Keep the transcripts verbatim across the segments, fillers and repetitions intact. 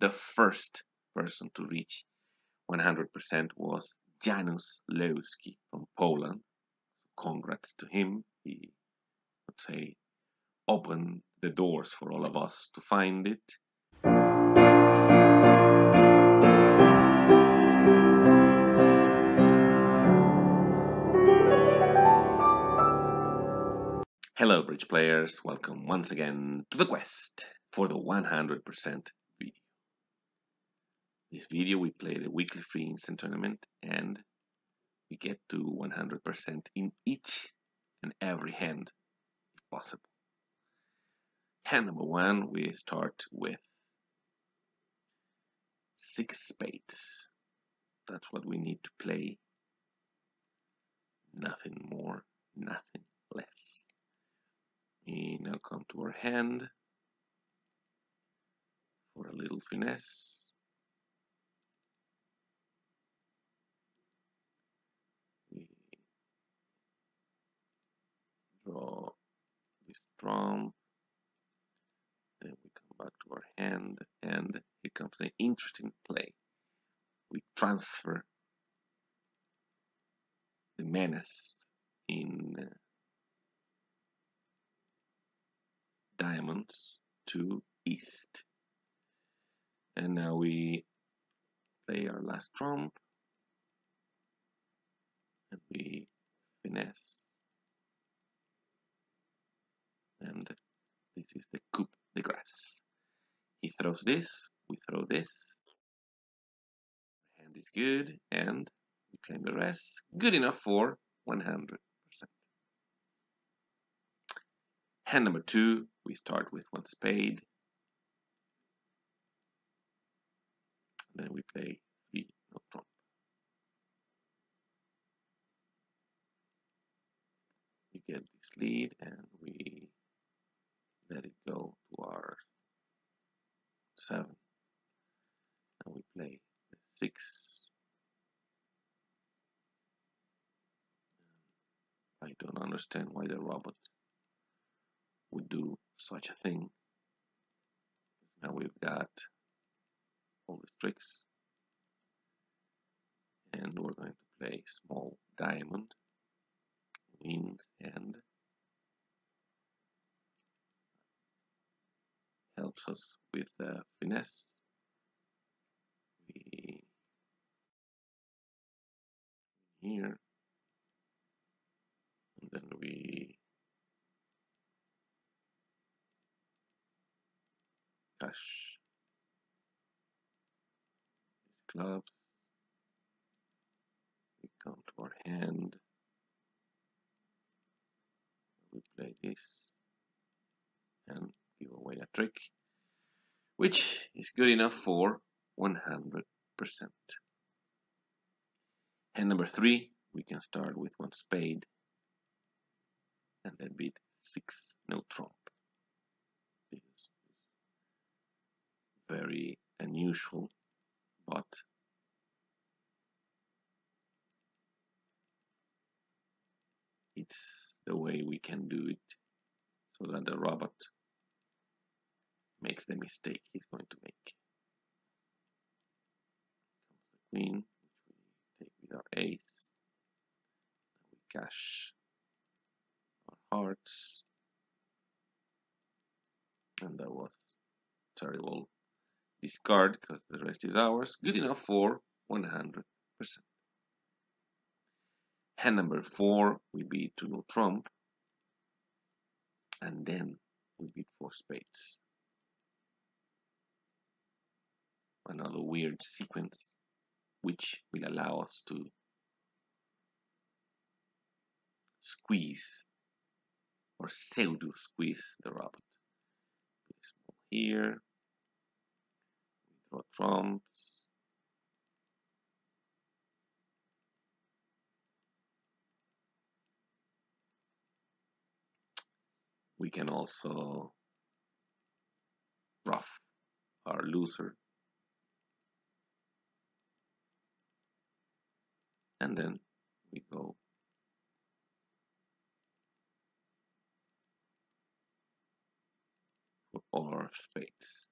the first person to reach one hundred percent was Janusz Lewski from Poland. Congrats to him. He, let's say, opened the doors for all of us to find it. Hello, bridge players. Welcome once again to the quest for the one hundred percent video. This video we played a weekly free instant tournament and we get to one hundred percent in each and every hand if possible. Hand number one, we start with six spades. That's what we need to play. Nothing more, nothing less. We now come to our hand for a little finesse. We draw this trump, then we come back to our hand, and here comes an interesting play. We transfer the menace in uh, diamonds to east, and now we play our last trump and we finesse, and this is the coup de grace. He throws this, we throw this, hand is good, and we claim the rest. Good enough for one hundred percent. Hand number two, we start with one spade, then we play three, no trump. We get this lead and we let it go to our seven, and we play the six. I don't understand why the robot would do such a thing. Now we've got all these tricks, and we're going to play small diamond wins and helps us with the finesse. We here, and then we cash clubs. We come to our hand. We play this and give away a trick, which is good enough for one hundred percent. Hand number three, we can start with one spade and then beat six, no trump. This very unusual, but it's the way we can do it so that the robot makes the mistake he's going to make. Comes the queen, which we take with our ace, and we cash our hearts, and that was terrible. Discard because the rest is ours. Good enough for one hundred percent. Hand number four, we beat to no trump, and then we beat four spades. Another weird sequence which will allow us to squeeze or pseudo squeeze the robot. Here trumps, we can also bluff our loser and then we go for all our spades.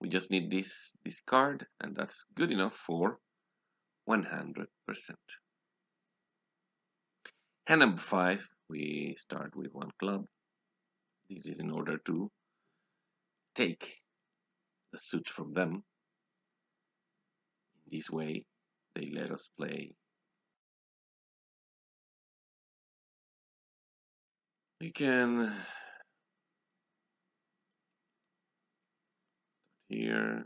We just need this this card, and that's good enough for one hundred percent. Hand number five, we start with one club. This is in order to take the suit from them. In this way, they let us play. We can here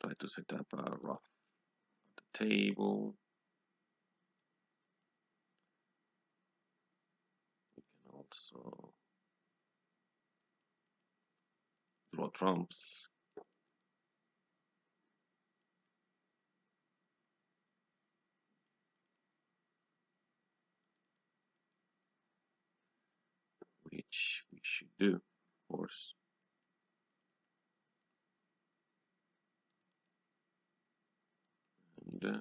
try to set up a rough table. We can also draw trumps. Which we should do, of course. And, uh,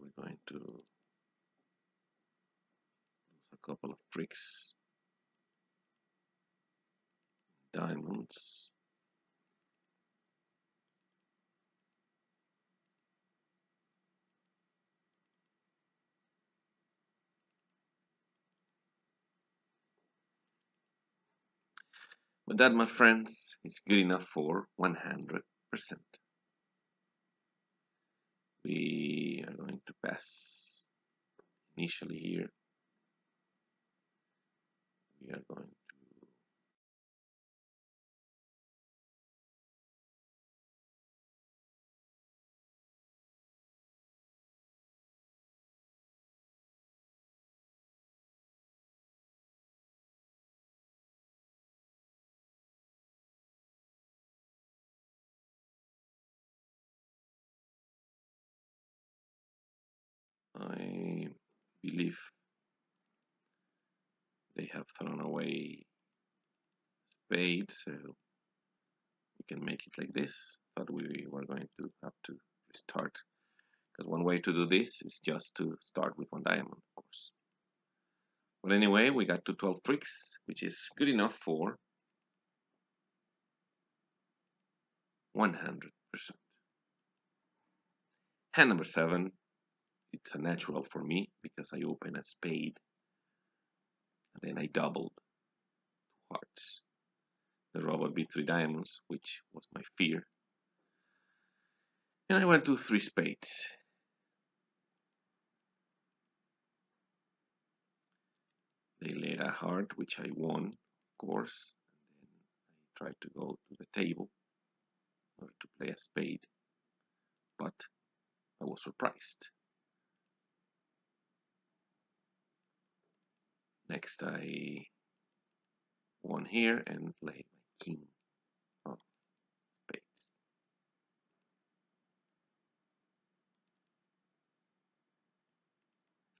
we're going to do a couple of tricks, diamonds. But that, my friends, is good enough for one hundred percent. We are going to pass initially here. We are going to I believe they have thrown away spades, so we can make it like this, but we were going to have to restart, because one way to do this is just to start with one diamond, of course. But anyway, we got to twelve tricks, which is good enough for one hundred percent. Hand number seven. It's a natural for me because I open a spade and then I doubled two hearts. The robot beat three diamonds, which was my fear. And I went to three spades. They laid a heart, which I won, of course. And I tried to go to the table in order to play a spade, but I was surprised. Next, I won here and played my king of spades.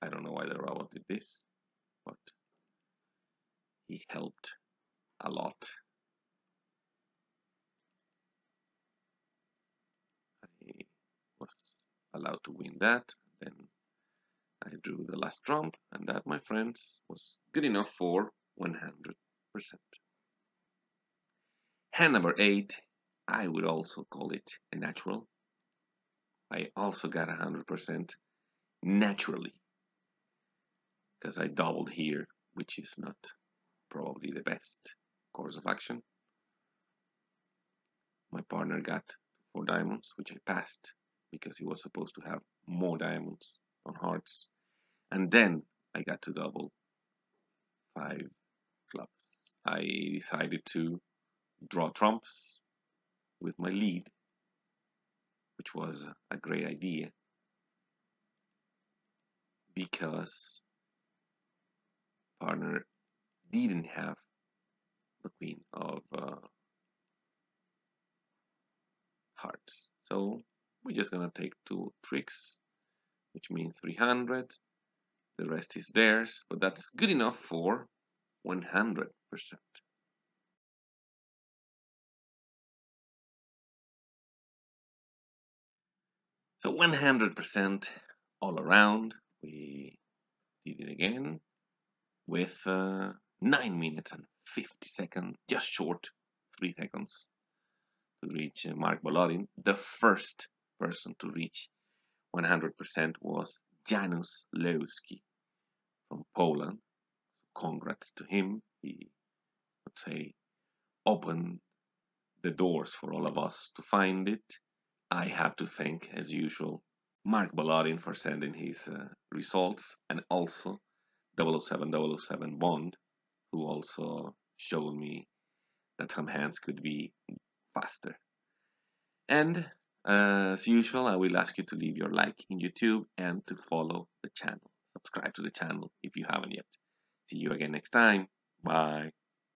I don't know why the robot did this, but he helped a lot. I was allowed to win that, then I drew the last trump, and that, my friends, was good enough for one hundred percent. Hand number eight, I would also call it a natural. I also got one hundred percent naturally, because I doubled here, which is not probably the best course of action. My partner got four diamonds, which I passed, because he was supposed to have more diamonds on hearts. And then I got to double five clubs. I decided to draw trumps with my lead, which was a great idea because partner didn't have the queen of uh, hearts. So we're just gonna take two tricks, which means three hundred. The rest is theirs, but that's good enough for one hundred percent. So one hundred percent all around. We did it again with uh, nine minutes and fifty seconds, just short three seconds, to reach uh, Mark Bolotin. The first person to reach one hundred percent was Janusz Lewski from Poland. Congrats to him. He, let's say, opened the doors for all of us to find it. I have to thank, as usual, Mark Bolotin for sending his uh, results, and also double oh seven double oh seven Bond, who also showed me that some hands could be faster. And uh, as usual, I will ask you to leave your like in YouTube and to follow the channel. Subscribe to the channel if you haven't yet. See you again next time. Bye.